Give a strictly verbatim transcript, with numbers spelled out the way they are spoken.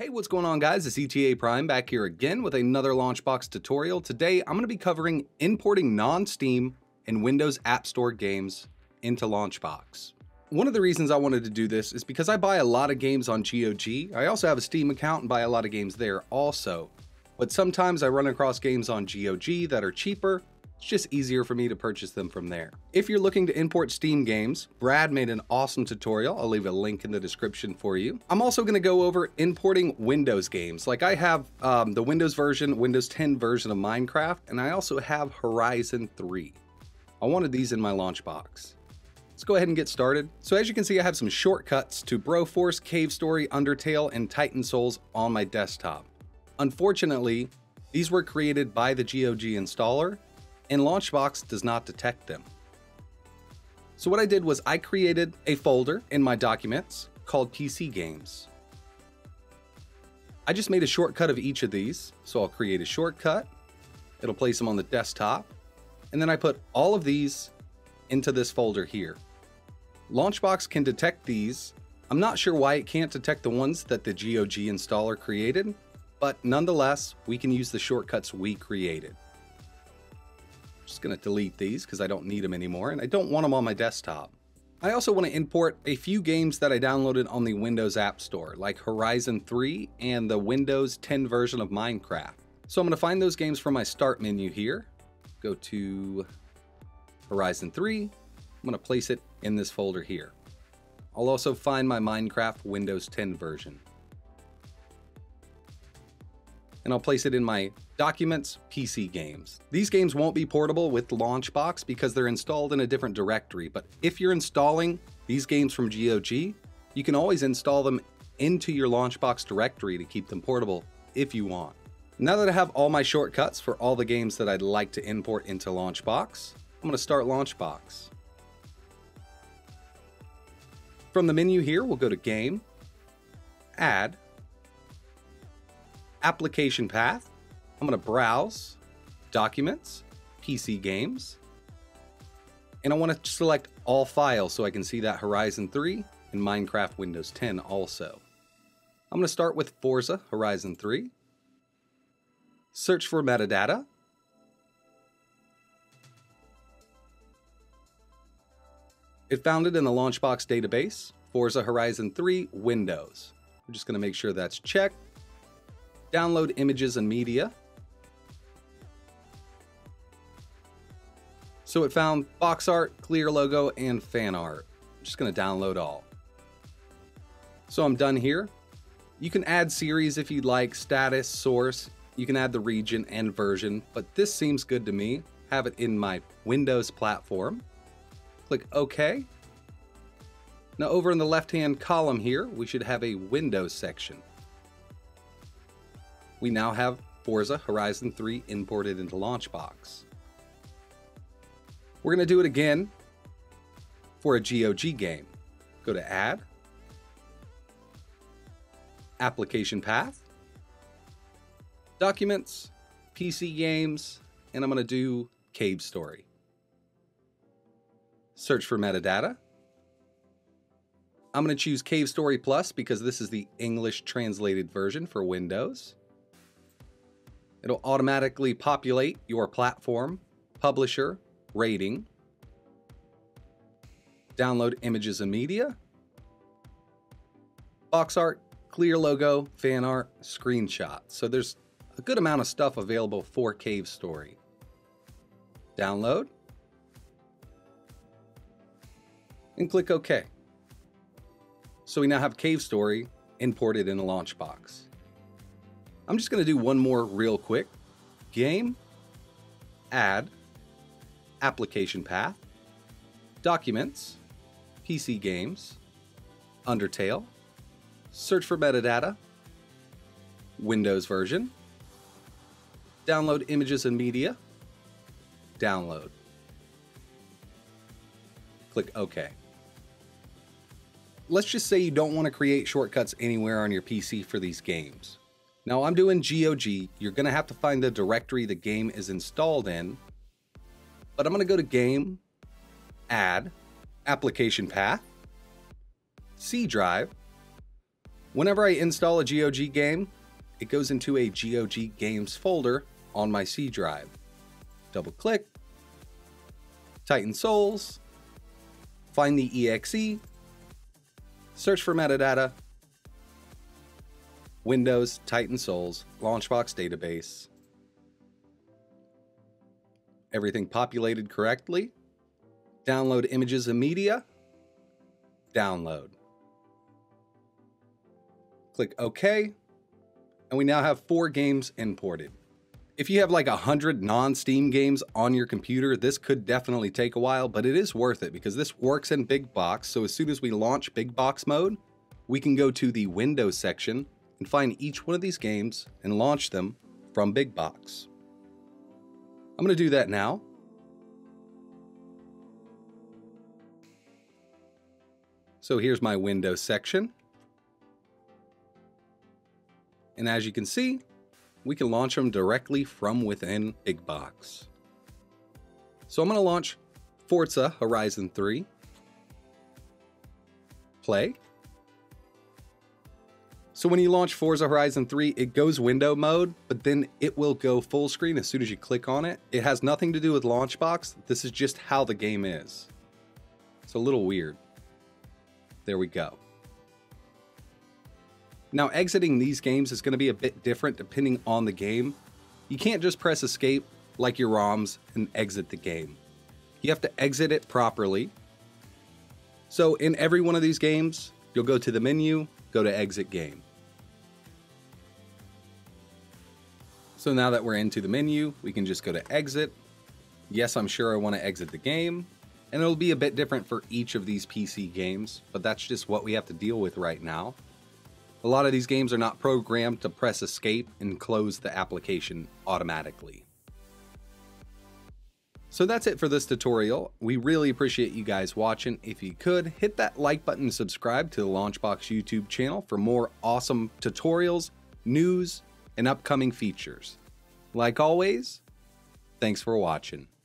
Hey, what's going on, guys? It's E T A Prime back here again with another LaunchBox tutorial. Today, I'm going to be covering importing non-Steam and Windows App Store games into LaunchBox. One of the reasons I wanted to do this is because I buy a lot of games on G O G. I also have a Steam account and buy a lot of games there also. But sometimes I run across games on G O G that are cheaper. It's just easier for me to purchase them from there. If you're looking to import Steam games, Brad made an awesome tutorial. I'll leave a link in the description for you. I'm also gonna go over importing Windows games. Like I have um, the Windows version, Windows ten version of Minecraft, and I also have Horizon three. I wanted these in my LaunchBox. Let's go ahead and get started. So as you can see, I have some shortcuts to Broforce, Cave Story, Undertale, and Titan Souls on my desktop. Unfortunately, these were created by the G O G installer, and LaunchBox does not detect them. So what I did was I created a folder in my documents called P C Games. I just made a shortcut of each of these. So I'll create a shortcut. It'll place them on the desktop. And then I put all of these into this folder here. LaunchBox can detect these. I'm not sure why it can't detect the ones that the G O G installer created, but nonetheless, we can use the shortcuts we created. Just gonna delete these because I don't need them anymore and I don't want them on my desktop. I also want to import a few games that I downloaded on the Windows App Store, like Horizon three and the Windows ten version of Minecraft. So I'm gonna find those games from my start menu here. Go to Horizon three. I'm gonna place it in this folder here. I'll also find my Minecraft Windows ten version. And I'll place it in my Documents, P C Games. These games won't be portable with LaunchBox because they're installed in a different directory, but if you're installing these games from G O G, you can always install them into your LaunchBox directory to keep them portable if you want. Now that I have all my shortcuts for all the games that I'd like to import into LaunchBox, I'm gonna start LaunchBox. From the menu here, we'll go to Game, Add, Application Path. I'm going to browse, Documents, P C Games, and I want to select all files so I can see that Horizon three and Minecraft Windows ten also. I'm going to start with Forza Horizon three, search for metadata, it found it in the LaunchBox database, Forza Horizon three Windows. We're just going to make sure that's checked. Download images and media. So it found box art, clear logo, and fan art. I'm just gonna download all. So I'm done here. You can add series if you'd like, status, source. You can add the region and version, but this seems good to me. Have it in my Windows platform. Click OK. Now over in the left-hand column here, we should have a Windows section. We now have Forza Horizon three imported into LaunchBox. We're gonna do it again for a G O G game. Go to Add, Application Path, Documents, P C Games, and I'm gonna do Cave Story. Search for metadata. I'm gonna choose Cave Story Plus because this is the English translated version for Windows. It'll automatically populate your platform, publisher, rating, download images and media, box art, clear logo, fan art, screenshot. So there's a good amount of stuff available for Cave Story. Download and click OK. So we now have Cave Story imported in a LaunchBox. I'm just going to do one more real quick. Game, Add, Application Path, Documents, P C Games, Undertale, search for metadata, Windows version, download images and media, download. Click OK. Let's just say you don't want to create shortcuts anywhere on your P C for these games. Now I'm doing G O G, you're gonna have to find the directory the game is installed in, but I'm gonna go to Game, Add, Application Path, C Drive, Whenever I install a G O G game, it goes into a G O G games folder on my C drive. Double click, Titan Souls, find the E X E, search for metadata, Windows, Titan Souls, LaunchBox database. Everything populated correctly. Download images and media. Download. Click OK. And we now have four games imported. If you have like a hundred non-Steam games on your computer, this could definitely take a while, but it is worth it because this works in Big Box. So as soon as we launch Big Box mode, we can go to the Windows section and find each one of these games and launch them from Big Box. I'm going to do that now. So here's my Windows section. And as you can see, we can launch them directly from within Big Box. So I'm going to launch Forza Horizon three. Play. So when you launch Forza Horizon three, it goes window mode, but then it will go full screen as soon as you click on it. It has nothing to do with LaunchBox. This is just how the game is. It's a little weird. There we go. Now exiting these games is going to be a bit different depending on the game. You can't just press escape like your ROMs and exit the game. You have to exit it properly. So in every one of these games, you'll go to the menu, go to exit game. So now that we're into the menu, we can just go to exit. Yes, I'm sure I want to exit the game, and it'll be a bit different for each of these P C games, but that's just what we have to deal with right now. A lot of these games are not programmed to press escape and close the application automatically. So that's it for this tutorial. We really appreciate you guys watching. If you could, hit that like button and subscribe to the LaunchBox YouTube channel for more awesome tutorials, news, and upcoming features. Like always, thanks for watching.